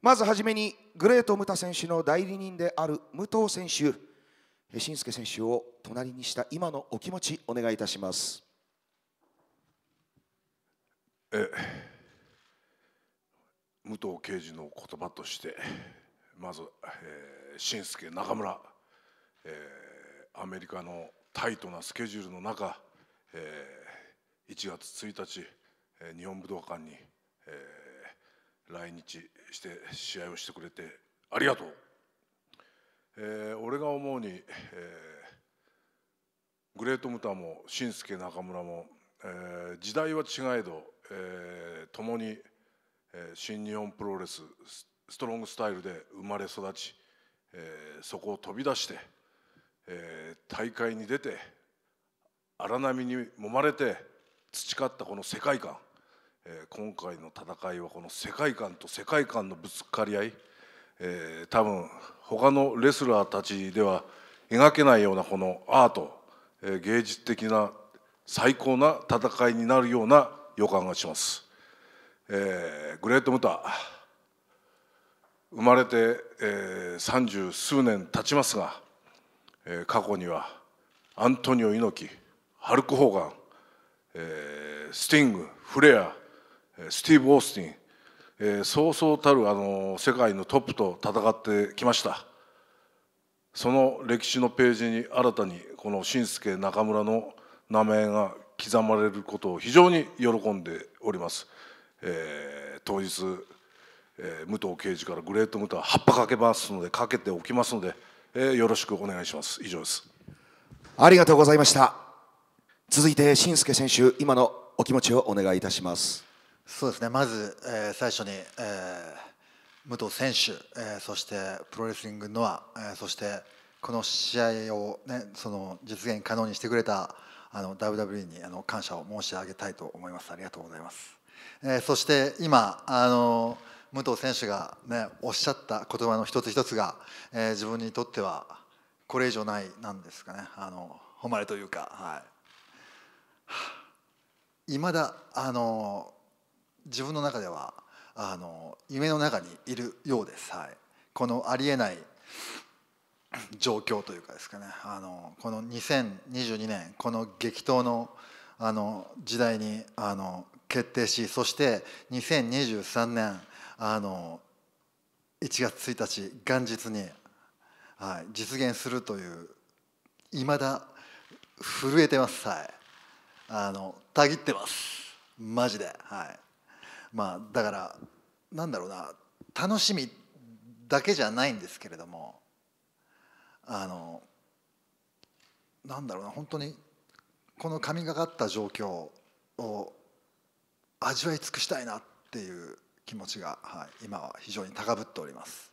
まずはじめにグレートムタ選手の代理人である武藤選手、新助選手を隣にした今のお気持ちお願いいたします。武藤刑事の言葉としてまず、新助中村、アメリカのタイトなスケジュールの中、1月1日日本武道館に、来日して試合をしてくれてありがとう。俺が思うに、グレートムタも新助中村も、時代は違えど、共に、新日本プロレスストロングスタイルで生まれ育ち、そこを飛び出して、大会に出て荒波に揉まれて培ったこの世界観、今回の戦いはこの世界観と世界観のぶつかり合い、多分他のレスラーたちでは描けないようなこのアート、芸術的な最高な戦いになるような予感がします。グレートムタ生まれて三十数年経ちますが、過去にはアントニオ猪木、ハルク・ホーガン、スティング、フレア、スティーブ・オースティン、そうそうたる世界のトップと戦ってきました。その歴史のページに新たにこの新助中村の名前が刻まれることを非常に喜んでおります。当日、武藤刑事からグレートムタ葉っぱかけますので、かけておきますので、よろしくお願いします。以上です。ありがとうございました。続いて新助選手、今のお気持ちをお願いいたします。そうですね、まず、最初に、武藤選手、そしてプロレスリングノア、そしてこの試合を、ね、その実現可能にしてくれたWWE に感謝を申し上げたいと思います。ありがとうございます。そして今武藤選手が、ね、おっしゃった言葉の一つ一つが、自分にとってはこれ以上ないなんですかね、誉れというか、はい、未だ自分の中では夢の中にいるようです、はい、このありえない状況というかですかね、この2022年この激闘の時代に決定し、そして2023年1月1日元日に、はい、実現するという未だ震えてます、はい、たぎってますマジで、はい。まあ、だからなんだろうな、楽しみだけじゃないんですけれども、なんだろうな、本当にこの神がかった状況を味わい尽くしたいなっていう気持ちが、はい、今は非常に高ぶっております。